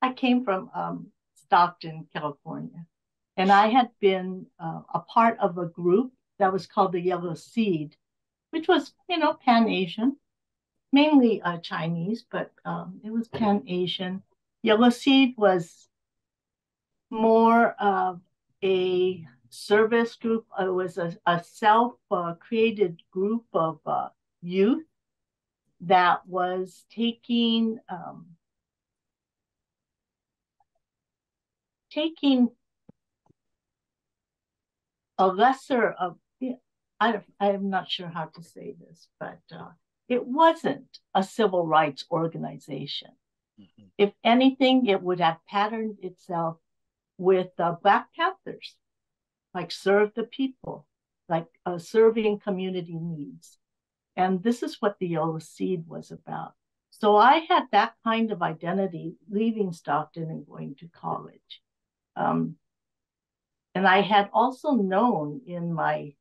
I came from um, Stockton, California, and I had been uh, a part of a group that was called the Yellow Seed, which was, you know, Pan-Asian, mainly uh, Chinese, but um, it was Pan-Asian. Yellow Seed was more of a service group. It was a, a self-created uh, group of uh, youth that was taking um, taking a lesser of. I I'm not sure how to say this, but uh, it wasn't a civil rights organization. If anything, it would have patterned itself with uh, Black Panthers, like serve the people, like uh, serving community needs. And this is what the Yellow Seed was about. So I had that kind of identity leaving Stockton and going to college. Um, and I had also known in my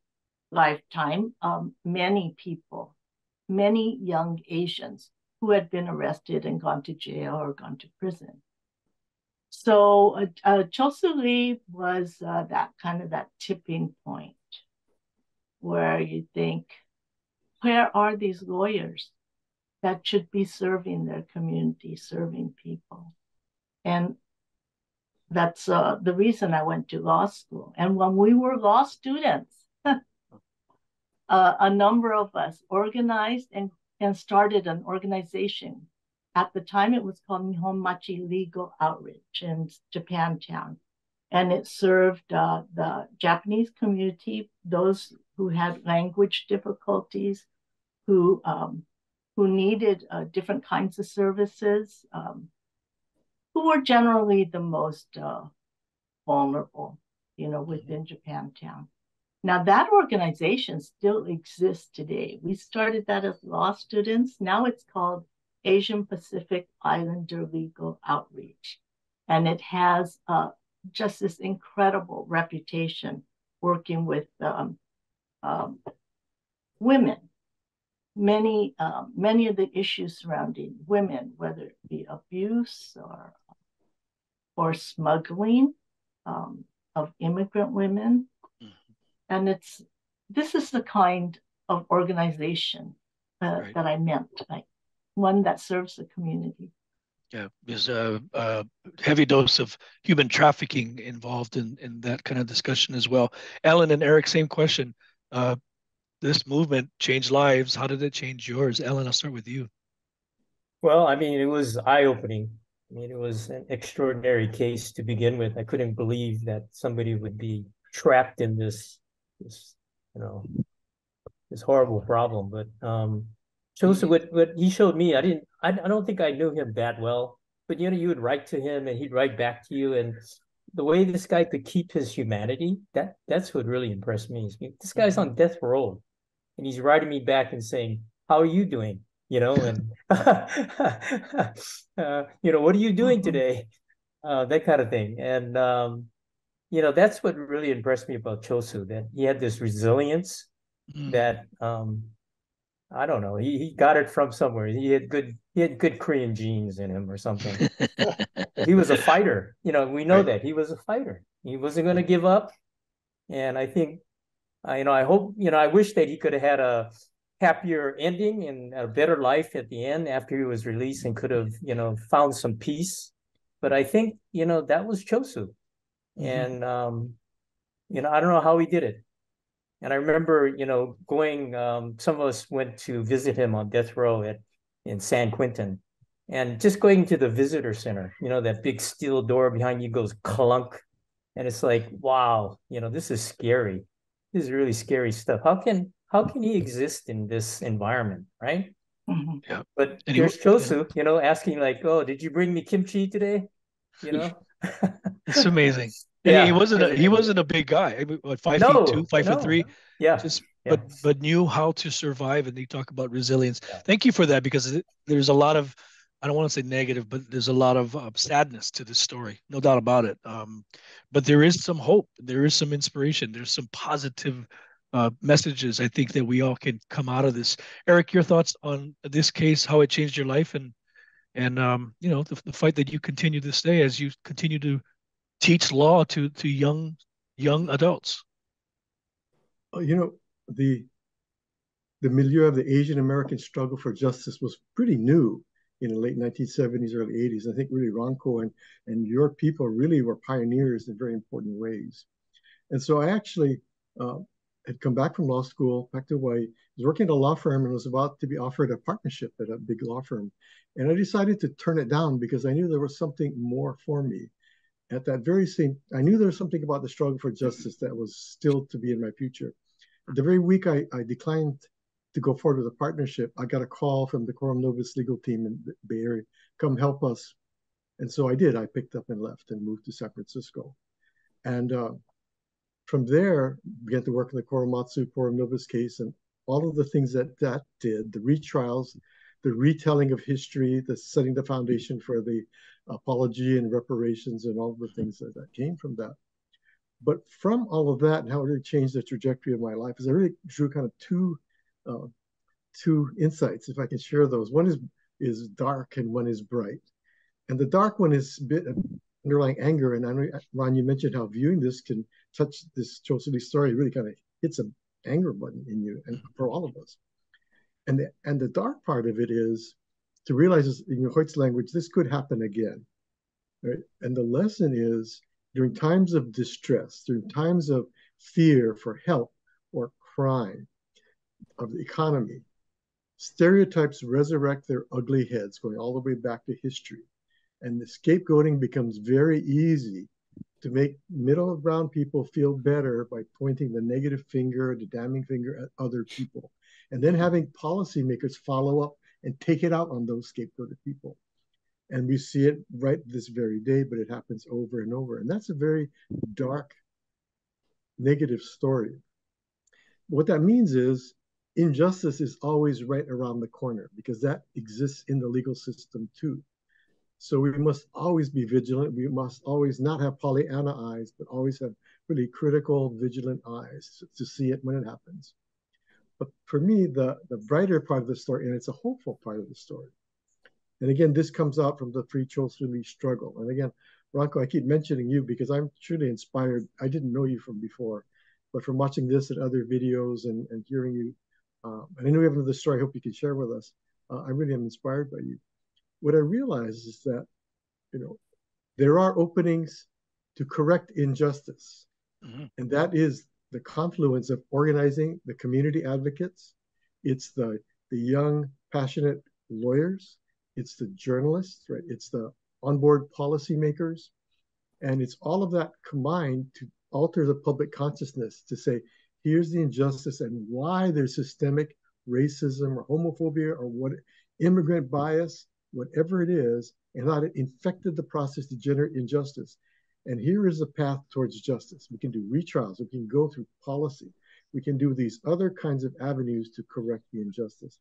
lifetime um, many people, many young Asians who had been arrested and gone to jail or gone to prison. So uh, uh, Chol Soo Lee was uh, that kind of that tipping point where you think, where are these lawyers that should be serving their community, serving people? And that's uh, the reason I went to law school. And when we were law students, uh, a number of us organized and and started an organization. At the time, it was called Nihon Machi Legal Outreach in Japantown. And it served uh, the Japanese community, those who had language difficulties, who, um, who needed uh, different kinds of services, um, who were generally the most uh, vulnerable, you know, within Japantown. Now that organization still exists today. We started that as law students. Now it's called Asian Pacific Islander Legal Outreach. And it has uh, just this incredible reputation working with um, um, women. Many, um, many of the issues surrounding women, whether it be abuse or, or smuggling um, of immigrant women. And it's, this is the kind of organization uh, right. that I meant, like one that serves the community. Yeah, there's a, a heavy dose of human trafficking involved in, in that kind of discussion as well. Alan and Eric, same question. Uh, this movement changed lives. How did it change yours? Alan, I'll start with you. Well, I mean, it was eye-opening. I mean, it was an extraordinary case to begin with. I couldn't believe that somebody would be trapped in this This, you know, this horrible problem. But um, Chol Soo, what, what he showed me, I didn't, I, I don't think I knew him that well. But you know, you would write to him, and he'd write back to you. And the way this guy could keep his humanity, that that's what really impressed me. This guy's on death row, and he's writing me back and saying, "How are you doing?" You know, and uh, you know, what are you doing today? Uh, that kind of thing, and. Um, You know, that's what really impressed me about Chol Soo, that he had this resilience mm. that, um, I don't know, he, he got it from somewhere. He had good he had good Korean genes in him or something. He was a fighter. You know, we know right. that he was a fighter. He wasn't going to give up. And I think, I, you know, I hope, you know, I wish that he could have had a happier ending and a better life at the end after he was released and could have, you know, found some peace. But I think, you know, that was Chol Soo. And, um, you know, I don't know how he did it. And I remember, you know, going, um, some of us went to visit him on death row at, in San Quentin. And just going to the visitor center, you know, that big steel door behind you goes clunk. And it's like, wow, you know, this is scary. This is really scary stuff. How can how can he exist in this environment, right? Mm-hmm. Yeah. But and there's Chol Soo, you know, asking like, oh, did you bring me kimchi today? You know? It's amazing. Yeah. He wasn't a, he wasn't a big guy. Five no, feet two, five no. foot three. Yeah. Just yeah. but but knew how to survive. And they talk about resilience. Yeah. Thank you for that, because there's a lot of, I don't want to say negative, but there's a lot of uh, sadness to this story, no doubt about it. Um, but there is some hope. There is some inspiration. There's some positive uh, messages. I think that we all can come out of this. Eric, your thoughts on this case, how it changed your life, and and um, you know the, the fight that you continue to stay as you continue to teach law to to young young adults. Uh, you know, the the milieu of the Asian American struggle for justice was pretty new in the late nineteen seventies, early eighties. I think really Ranko and and your people really were pioneers in very important ways. And so I actually uh, had come back from law school, back to Hawaii, was working at a law firm and was about to be offered a partnership at a big law firm. And I decided to turn it down because I knew there was something more for me. At that very same, I knew there was something about the struggle for justice that was still to be in my future. The very week I, I declined to go forward with a partnership, I got a call from the Coram Nobis legal team in the Bay Area, come help us. And so I did. I picked up and left and moved to San Francisco. And uh, from there, began to work on the Korematsu Coram Nobis case and all of the things that that did, the retrials, the retelling of history, the setting the foundation for the apology and reparations and all the things that, that came from that. But from all of that and how it really changed the trajectory of my life is I really drew kind of two uh, two insights, if I can share those. One is, is dark and one is bright. And the dark one is a bit of underlying anger. And I know, Ron, you mentioned how viewing this can touch this Chol Soo Lee story, really kind of hits an anger button in you and for all of us. And the, and the dark part of it is to realize, this, in your Hoyt's language, this could happen again, right? And the lesson is during times of distress, during times of fear for help or crime of the economy, stereotypes resurrect their ugly heads, going all the way back to history. And the scapegoating becomes very easy to make middle and brown people feel better by pointing the negative finger, the damning finger at other people. And then having policymakers follow up and take it out on those scapegoated people. And we see it right this very day, but it happens over and over. And that's a very dark, negative story. What that means is injustice is always right around the corner, because that exists in the legal system too. So we must always be vigilant. We must always not have Pollyanna eyes, but always have really critical, vigilant eyes to see it when it happens. But for me, the, the brighter part of the story, and it's a hopeful part of the story. And again, this comes out from the Free Chol Soo Lee struggle. And again, Ranko, I keep mentioning you because I'm truly inspired. I didn't know you from before, but from watching this and other videos and, and hearing you, uh, and I know we have another story I hope you can share with us. Uh, I really am inspired by you. What I realize is that, you know, there are openings to correct injustice. Mm-hmm. And that is the confluence of organizing the community advocates. It's the, the young, passionate lawyers. It's the journalists, right? It's the onboard policymakers. And it's all of that combined to alter the public consciousness to say, here's the injustice and why there's systemic racism or homophobia or what immigrant bias, whatever it is, and how it infected the process to generate injustice. And here is the path towards justice. We can do retrials. We can go through policy. We can do these other kinds of avenues to correct the injustice.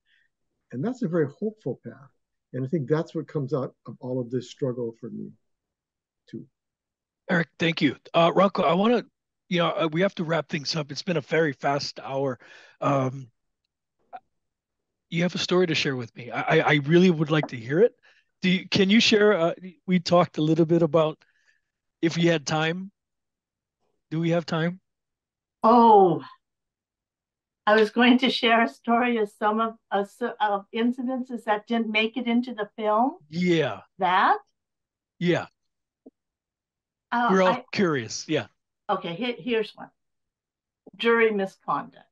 And that's a very hopeful path. And I think that's what comes out of all of this struggle for me, too. Eric, thank you. Uh, Ranko, I want to, you know, we have to wrap things up. It's been a very fast hour. Um, you have a story to share with me. I, I really would like to hear it. Do you, can you share, uh, we talked a little bit about if you had time. Do we have time? Oh, I was going to share a story of some of, of, of incidences that didn't make it into the film. Yeah. That? Yeah. Uh, We're all I, curious. Yeah. Okay, here, here's one. Jury misconduct.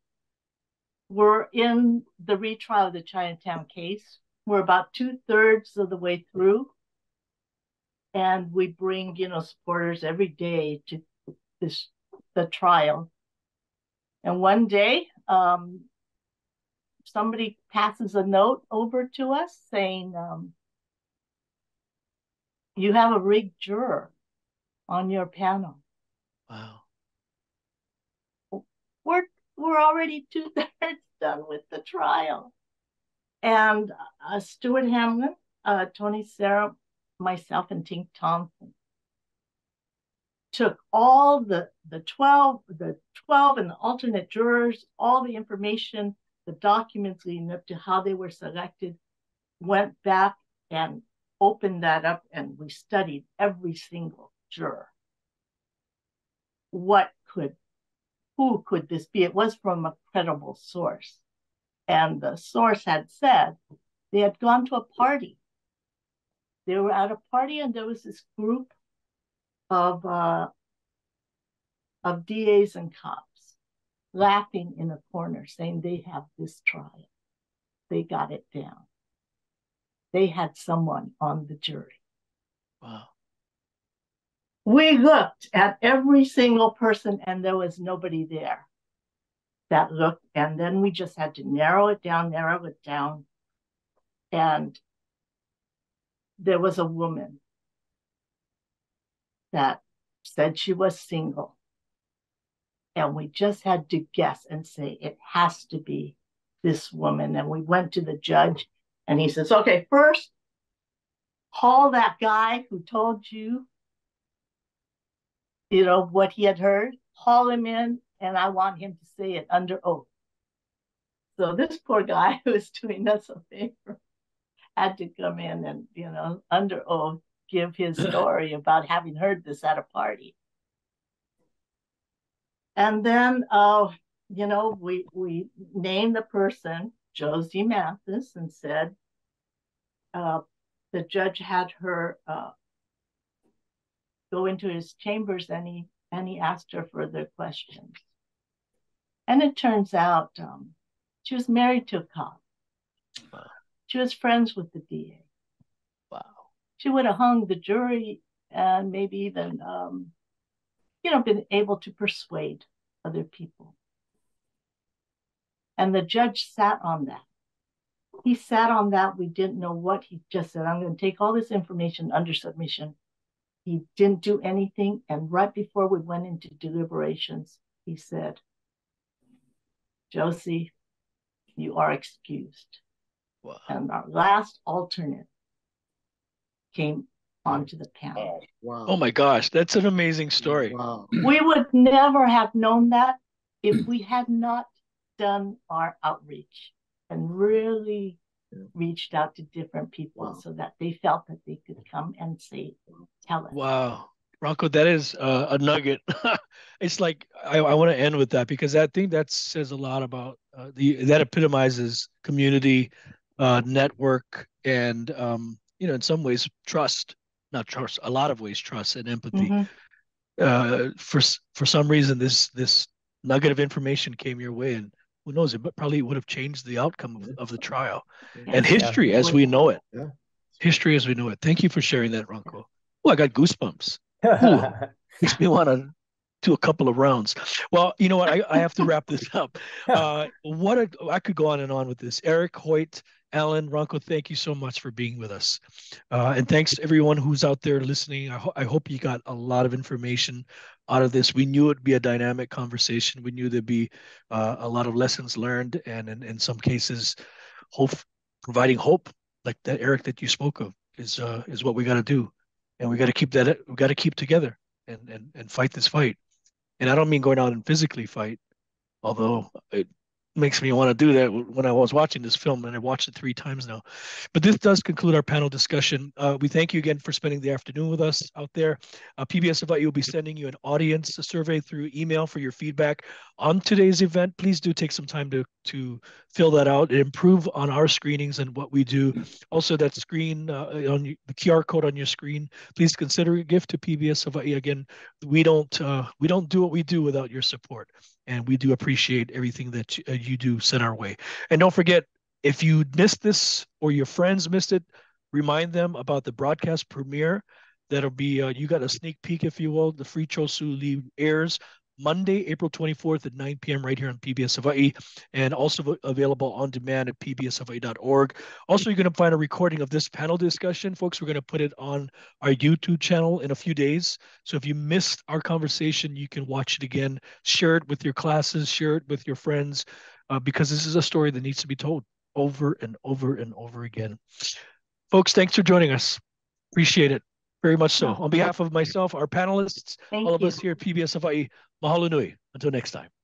We're in the retrial of the Chinatown case. We're about two-thirds of the way through. And we bring, you know, supporters every day to this the trial. And one day, um, somebody passes a note over to us saying, um, you have a rigged juror on your panel. Wow. We're, we're already two-thirds done with the trial. And uh, Stuart Hamlin, uh, Tony Sarah, myself, and Tink Thompson took all the the twelve the twelve and the alternate jurors, all the information, the documents leading up to how they were selected, went back and opened that up, and we studied every single juror. What could, who could this be? It was from a credible source, and the source had said they had gone to a party. They were at a party, and there was this group of uh, of D As and cops laughing in a corner, saying they have this trial. They got it down. They had someone on the jury. Wow. We looked at every single person, and there was nobody there that looked. And then we just had to narrow it down, narrow it down. And there was a woman that said she was single. And we just had to guess and say, it has to be this woman. And we went to the judge, and he says, okay, first, call that guy who told you, you know, what he had heard, call him in, and I want him to say it under oath. So this poor guy who was doing us a favor had to come in and, you know, under oath, give his story about having heard this at a party. And then, uh, you know, we we named the person, Josie Mathis, and said uh, the judge had her uh, go into his chambers, and he, and he asked her further questions. And it turns out um, she was married to a cop. Wow. She was friends with the D A. Wow. She would have hung the jury and maybe even, um, you know, been able to persuade other people. And the judge sat on that he sat on that. We didn't know what he just said. I'm going to take all this information under submission. He didn't do anything. And right before we went into deliberations, he said, Josie, you are excused. Wow. And our last alternate came onto the panel. Wow. Oh my gosh, that's an amazing story. Wow. We would never have known that if we had not done our outreach and really reached out to different people. Wow. So that they felt that they could come and say, tell us. Wow. Ranko, that is uh, a nugget. It's like, I, I want to end with that, because I think that says a lot about, uh, the that epitomizes community, uh, network, and, um, you know, in some ways, trust, not trust, a lot of ways, trust and empathy. Mm-hmm. Uh, for for some reason, this this nugget of information came your way, and who knows, it probably would have changed the outcome of, of the trial. Yeah. And history, yeah, as we know it. Yeah. History as we know it. Thank you for sharing that, Ranko. Oh, I got goosebumps. Ooh, makes me want to do a couple of rounds. Well, you know what? I, I have to wrap this up. Uh, what a, I could go on and on with this. Eric, Hoyt, Alan, Ranko, thank you so much for being with us. Uh, and thanks to everyone who's out there listening. I, ho I hope you got a lot of information out of this. We knew it'd be a dynamic conversation. We knew there'd be uh, a lot of lessons learned, and in, in some cases, hope, providing hope, like that, Eric, that you spoke of, is uh, is what we got to do. And we got to keep that. We got to keep together and and and fight this fight. And I don't mean going out and physically fight, although it makes me want to do that. When I was watching this film, and I watched it three times now, but this does conclude our panel discussion. Uh, we thank you again for spending the afternoon with us out there. Uh, P B S Hawaii will be sending you an audience survey through email for your feedback on today's event. Please do take some time to to fill that out and improve on our screenings and what we do. Also, that screen uh, on your, the Q R code on your screen, please consider a gift to P B S Hawaii. Again, we don't uh, we don't do what we do without your support. And we do appreciate everything that you, uh, you do send our way. And don't forget, if you missed this or your friends missed it, remind them about the broadcast premiere. That'll be, uh, you got a sneak peek, if you will. The Free Chol Soo Lee airs Monday, April twenty-fourth at nine p m right here on P B S Hawaii, and also available on demand at p b s hawaii dot org. Also, you're going to find a recording of this panel discussion. Folks, we're going to put it on our YouTube channel in a few days. So if you missed our conversation, you can watch it again. Share it with your classes, share it with your friends, uh, because this is a story that needs to be told over and over and over again. Folks, thanks for joining us. Appreciate it. Very much so. On behalf of myself, our panelists, Thank all of you. us here at P B S Hawaii, mahalo nui. Until next time.